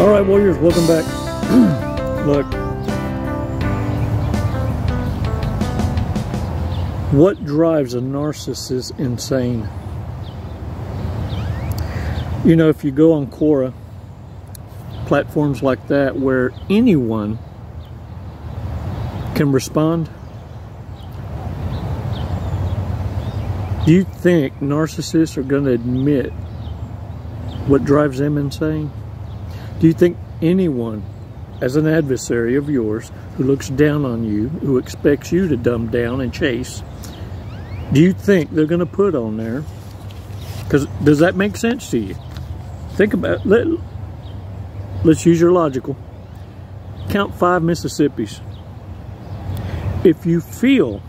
Alright warriors, welcome back. Look, what drives a narcissist insane? You know, if you go on Quora, platforms like that where anyone can respond, do you think narcissists are going to admit what drives them insane? Do you think anyone, as an adversary of yours, who looks down on you, who expects you to dumb down and chase, do you think they're going to put on there? Because does that make sense to you? Think about it. Let's use your logical. Count 5 Mississippis. If you feel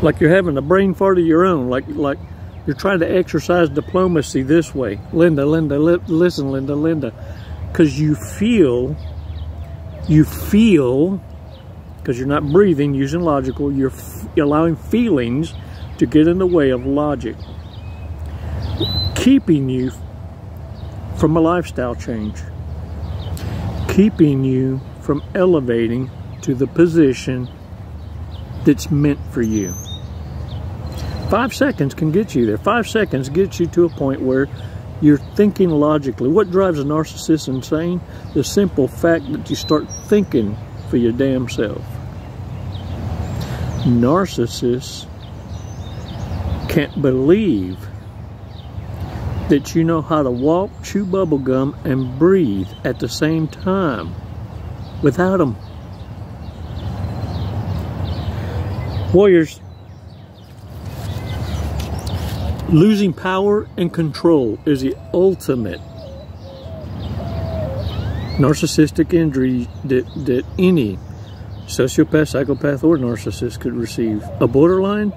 like you're having a brain fart of your own, like you're trying to exercise diplomacy this way. Linda, listen, Linda. Because you feel, because you're not breathing, using logical, you're allowing feelings to get in the way of logic, keeping you from a lifestyle change, keeping you from elevating to the position that's meant for you. 5 seconds can get you there. 5 seconds gets you to a point where you're thinking logically. What drives a narcissist insane? The simple fact that you start thinking for your damn self. Narcissists can't believe that you know how to walk, chew bubblegum, and breathe at the same time without them. Warriors, losing power and control is the ultimate narcissistic injury that any sociopath, psychopath, or narcissist could receive. A borderline,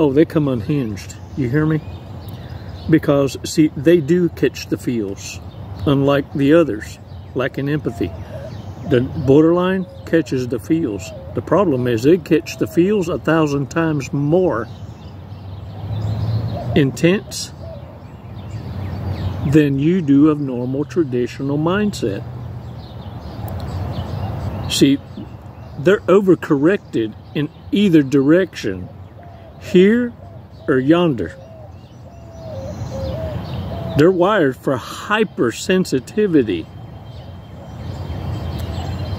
oh, they come unhinged. You hear me? Because, see, they do catch the feels, unlike the others, lacking empathy. The borderline catches the feels. The problem is they catch the feels 1,000 times more intense than you do of normal traditional mindset. See, they're overcorrected in either direction, here or yonder. They're wired for hypersensitivity,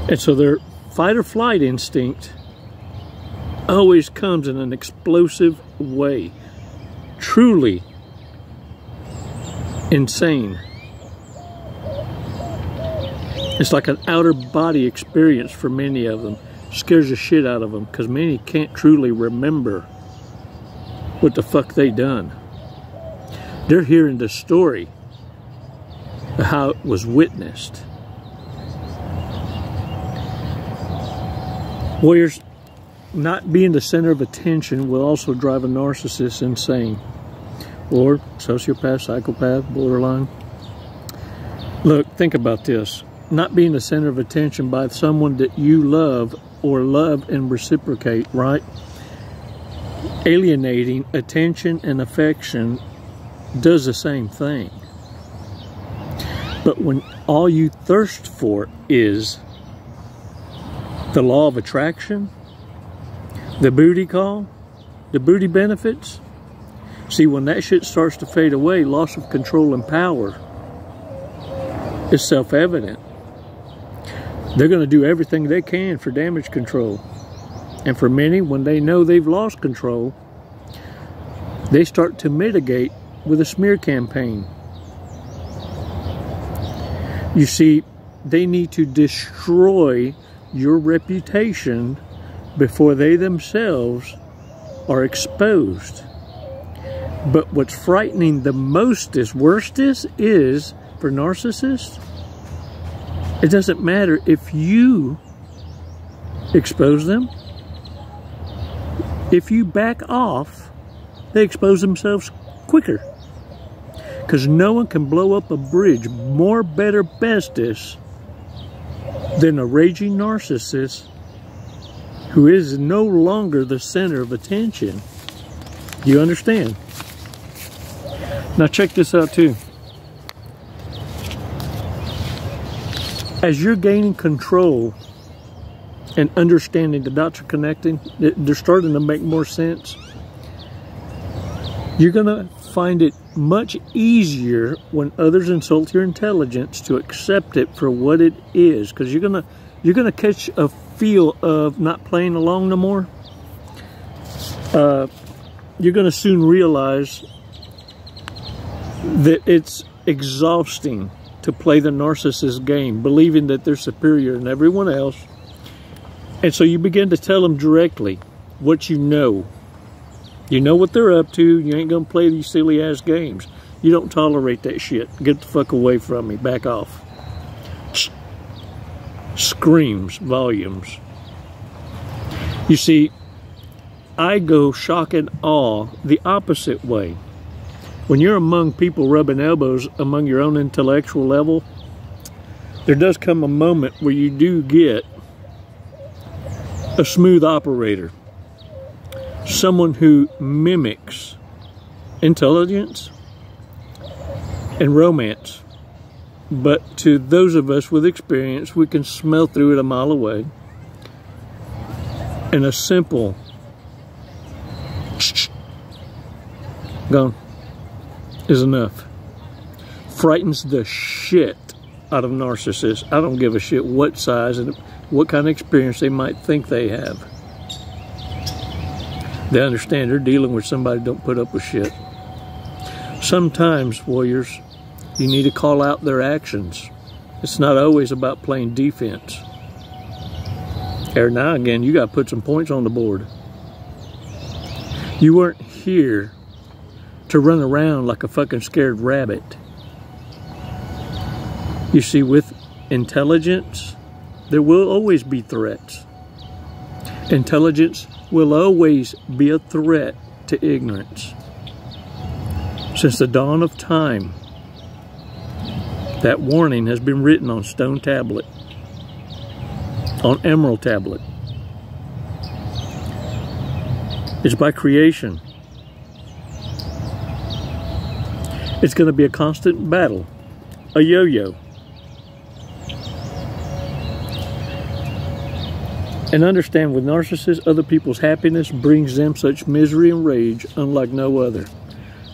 and so their fight or flight instinct always comes in an explosive way. Truly insane. It's like an outer body experience for many of them. Scares the shit out of them because many can't truly remember what the fuck they done. They're hearing the story of how it was witnessed. Warriors, not being the center of attention will also drive a narcissist insane. Or sociopath, psychopath, borderline. Look, think about this. Not being the center of attention by someone that you love or love and reciprocate, right? Alienating attention and affection does the same thing. But when all you thirst for is the law of attraction, the booty call, the booty benefits. See, when that shit starts to fade away, loss of control and power is self-evident. They're going to do everything they can for damage control. And for many, when they know they've lost control, they start to mitigate with a smear campaign. You see, they need to destroy your reputation before they themselves are exposed. But what's frightening the most, worstest is for narcissists, it doesn't matter if you expose them. If you back off, they expose themselves quicker. Because no one can blow up a bridge more better bestest than a raging narcissist who is no longer the center of attention. Do you understand? Now check this out too. as you're gaining control and understanding the dots are connecting, they're starting to make more sense. You're going to find it much easier when others insult your intelligence to accept it for what it is, because you're gonna catch a feel of not playing along no more. You're gonna soon realize that it's exhausting to play the narcissist game, believing that they're superior than everyone else. And so you begin to tell them directly what you know. You know what they're up to. You ain't gonna play these silly ass games. You don't tolerate that shit. Get the fuck away from me. Back off. Screams volumes. You see, I go shock and awe the opposite way. When you're among people rubbing elbows among your own intellectual level, there does come a moment where you do get a smooth operator. Someone who mimics intelligence and romance. But to those of us with experience, we can smell through it a mile away. And a simple gone is enough. Frightens the shit out of narcissists. I don't give a shit what size and what kind of experience they might think they have. They understand they're dealing with somebody who don't put up with shit. Sometimes, warriors, you need to call out their actions. It's not always about playing defense. Every now and again, you got to put some points on the board. You weren't here to run around like a fucking scared rabbit. You see, with intelligence, there will always be threats. Intelligence will always be a threat to ignorance. Since the dawn of time, that warning has been written on stone tablet, on emerald tablet. It's by creation. It's going to be a constant battle, a yo-yo. And understand, with narcissists, other people's happiness brings them such misery and rage unlike no other.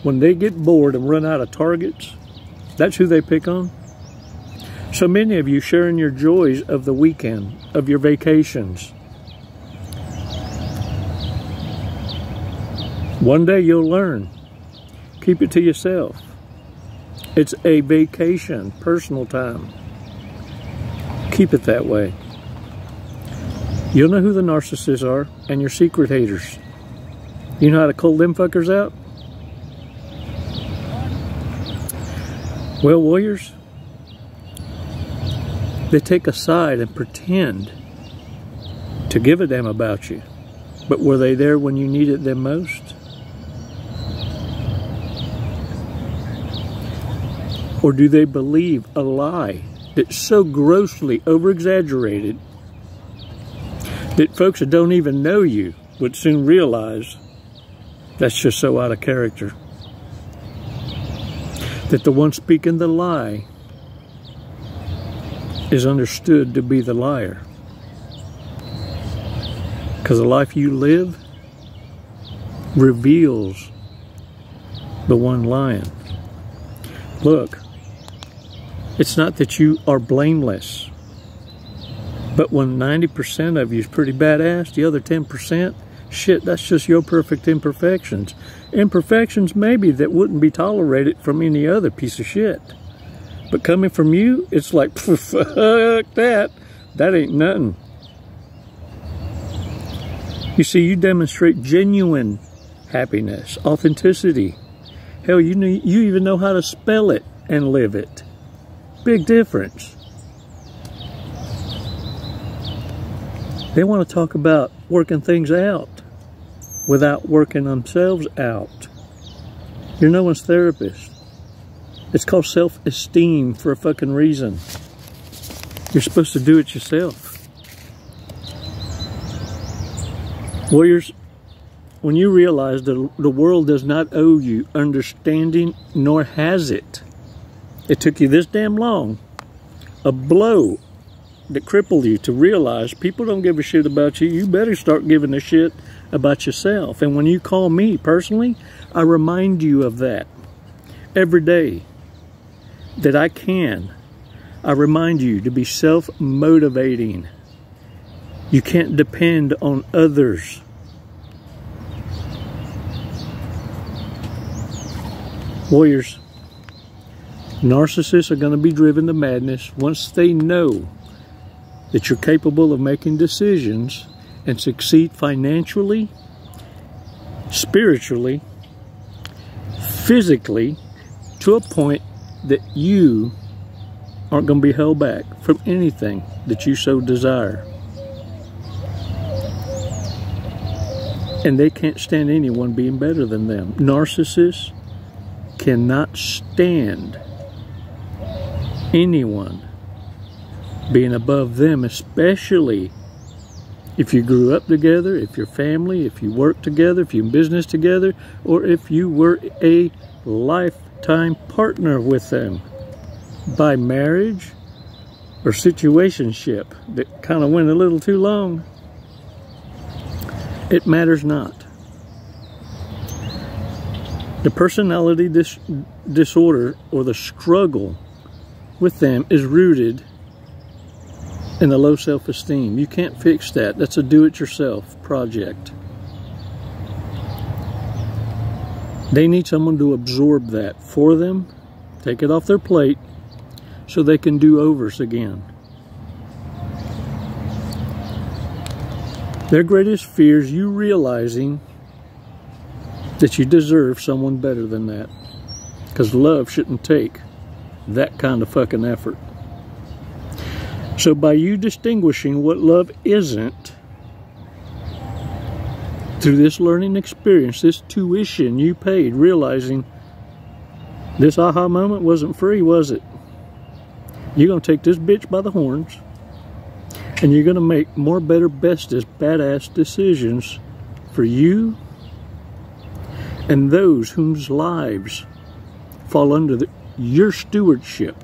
When they get bored and run out of targets, that's who they pick on. So many of you sharing your joys of the weekend, of your vacations. One day you'll learn. Keep it to yourself. It's a vacation, personal time. Keep it that way. You'll know who the narcissists are, and your secret haters. You know how to cull them fuckers out? Well, warriors, they take a side and pretend to give a damn about you. But were they there when you needed them most? Or do they believe a lie that's so grossly over-exaggerated that folks that don't even know you would soon realize that's just so out of character? That the one speaking the lie is understood to be the liar. Because the life you live reveals the one lying. Look, it's not that you are blameless. But when 90% of you is pretty badass, the other 10%, shit, that's just your perfect imperfections. Imperfections maybe that wouldn't be tolerated from any other piece of shit. But coming from you, it's like, fuck that. That ain't nothing. You see, you demonstrate genuine happiness, authenticity. Hell, you even know how to spell it and live it. Big difference. They want to talk about working things out without working themselves out. You're no one's therapist. It's called self-esteem for a fucking reason. You're supposed to do it yourself. Warriors, when you realize that the world does not owe you understanding, nor has it. It took you this damn long. A blow that cripple you to realize people don't give a shit about you. You better start giving a shit about yourself. And when you call me personally, I remind you of that every day that I can. I remind you to be self-motivating. You can't depend on others. Warriors, narcissists are going to be driven to madness once they know that you're capable of making decisions and succeed financially, spiritually, physically, to a point that you aren't going to be held back from anything that you so desire. And they can't stand anyone being better than them. Narcissists cannot stand anyone being above them, especially if you grew up together, if you're family, if you work together, if you're in business together, or if you were a lifetime partner with them by marriage or situationship that kind of went a little too long. It matters not. The personality disorder or the struggle with them is rooted in the low self-esteem. You can't fix that. That's a do-it-yourself project. They need someone to absorb that for them, take it off their plate, so they can do overs again. Their greatest fear is you realizing that you deserve someone better than that. Because love shouldn't take that kind of fucking effort. So by you distinguishing what love isn't, through this learning experience, this tuition you paid, realizing this aha moment wasn't free, was it? You're going to take this bitch by the horns. And you're going to make more better, bestest, badass decisions for you and those whose lives fall under your stewardship.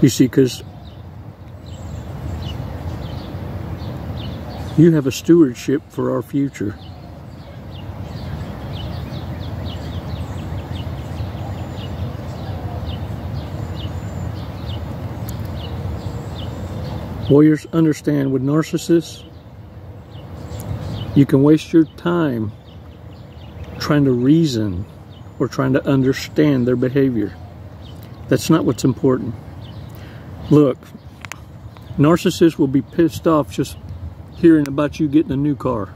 You see, because you have a stewardship for our future. Warriors, understand, with narcissists, you can waste your time trying to reason or trying to understand their behavior. That's not what's important. Look, narcissists will be pissed off just hearing about you getting a new car.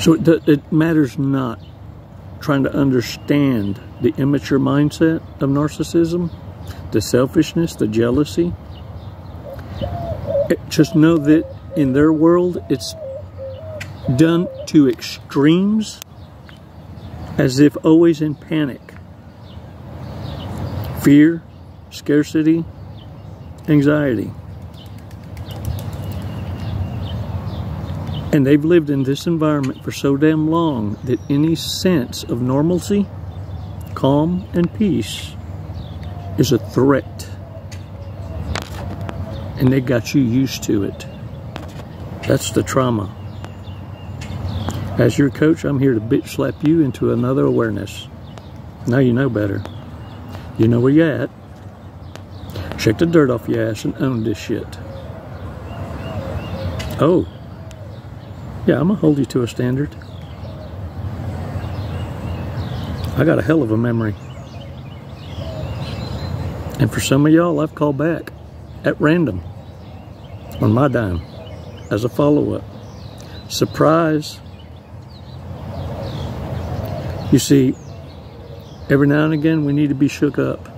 So it matters not trying to understand the immature mindset of narcissism, the selfishness, the jealousy. Just know that in their world, it's done to extremes, as if always in panic. Fear, scarcity, anxiety. And they've lived in this environment for so damn long that any sense of normalcy, calm, and peace is a threat, and they got you used to it. That's the trauma. As your coach, I'm here to bitch slap you into another awareness. Now you know better. You know where you're at. Shake the dirt off your ass and own this shit. Oh, yeah, I'm gonna hold you to a standard. I got a hell of a memory. And for some of y'all, I've called back at random on my dime as a follow-up. Surprise. You see, every now and again, we need to be shook up.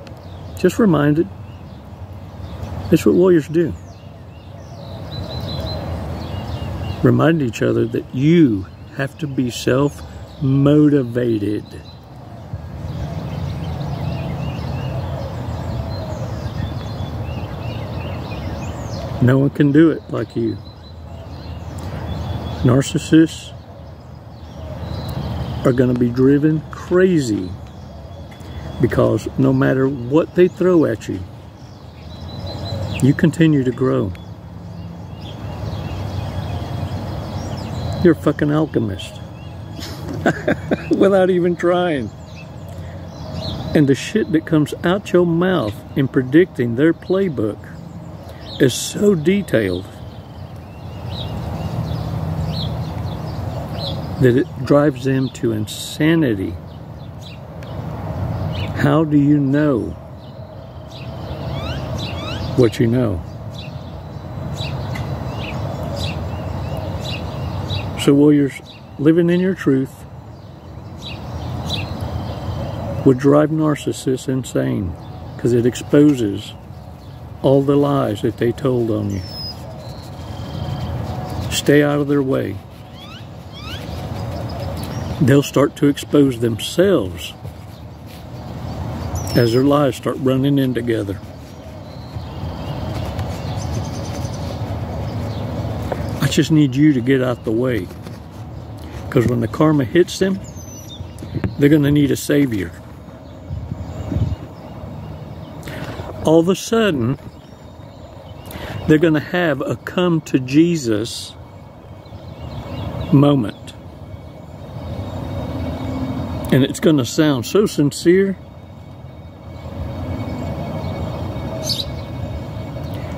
Just reminded. It's what warriors do. Remind each other that you have to be self-motivated. No one can do it like you. Narcissists are going to be driven crazy because no matter what they throw at you, you continue to grow. You're a fucking alchemist without even trying. And the shit that comes out your mouth in predicting their playbook is so detailed that it drives them to insanity. How do you know what you know? So while you're living in your truth would drive narcissists insane, because it exposes all the lies that they told on you. Stay out of their way. They'll start to expose themselves as their lives start running in together. I just need you to get out the way, because when the karma hits them, they're going to need a savior. All of a sudden, they're going to have a come to Jesus moment. And it's going to sound so sincere,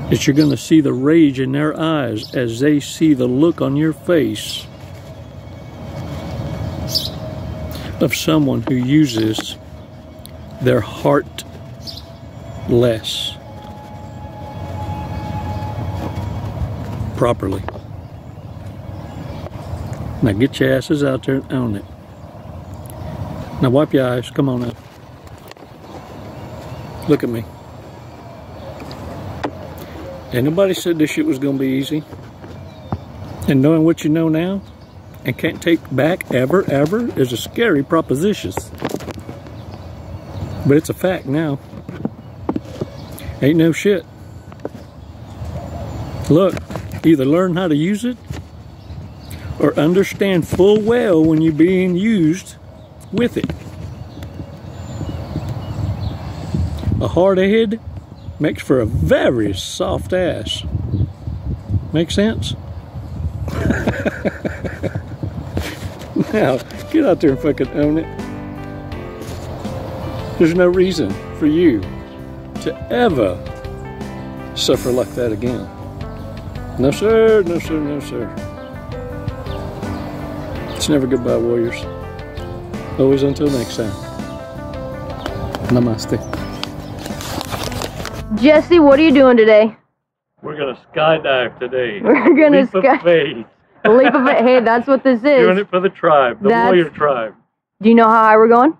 that you're going to see the rage in their eyes as they see the look on your face of someone who uses their heart less properly. Now get your asses out there and own it. Now wipe your eyes. Come on now. Look at me. And nobody said this shit was going to be easy. And knowing what you know now and can't take back ever is a scary proposition. But it's a fact now. Ain't no shit. Look, either learn how to use it or understand full well when you're being used with it. A hard head makes for a very soft ass. Make sense? Now, get out there and fucking own it. There's no reason for you to ever suffer like that again. No sir, no sir, no sir. It's never goodbye, warriors. Always until next time. Namaste. Jesse, what are you doing today? We're gonna skydive today. We're gonna skydive. Leap of faith. Hey, that's what this is. Doing it for the tribe, the warrior tribe. Do you know how high we're going?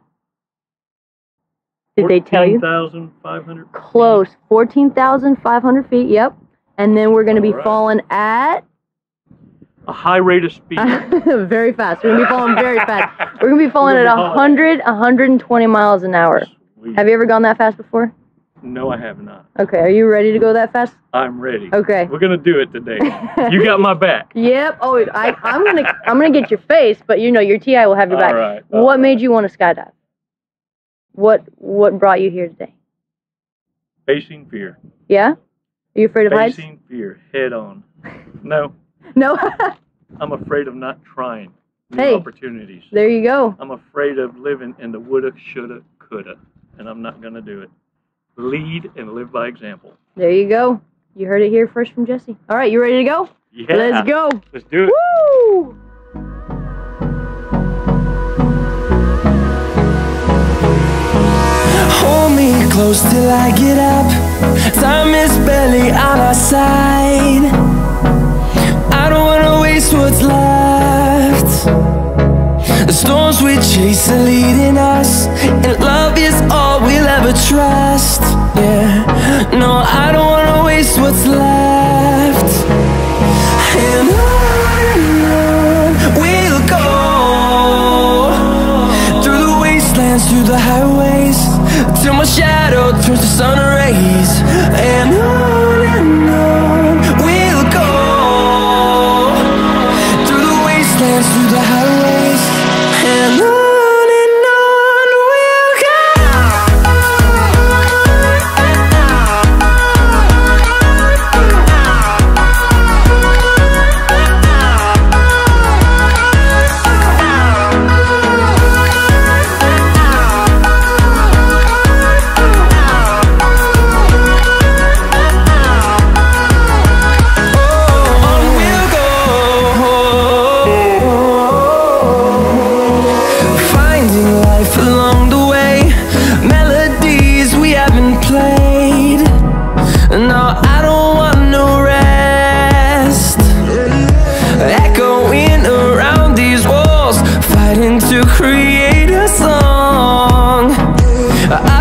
Did they tell you? 14,500. Close. 14,500 feet. Yep. And then we're gonna be falling at a high rate of speed. Very fast. We're gonna be falling very fast. We're gonna be falling at 120 miles an hour. Sweet. Have you ever gone that fast before? No, I have not. Okay, are you ready to go that fast? I'm ready. Okay. We're gonna do it today. You got my back. Yep. Oh, I'm gonna get your face, but you know your TI will have your back. All right. What made you want to skydive? What brought you here today? Facing fear. Yeah? Are you afraid of heights? Facing fear head on. No. No. I'm afraid of not trying new opportunities. There you go. I'm afraid of living in the woulda, shoulda, coulda, and I'm not gonna do it. Lead and live by example. There you go. You heard it here first from Jesse. All right, you ready to go? Yeah. Let's go. Let's do it. Woo! Hold me close till I get up. Time is barely on our side. I don't want to waste what's left. The storms we chase are leading us, and love is all we'll ever trust. Yeah, no, I don't wanna waste what's left. And on we'll go, through the wastelands, through the highways, till my shadow turns to sun rays. And on we'll go, through the wastelands, through the highways. And on we'll go. to create a song.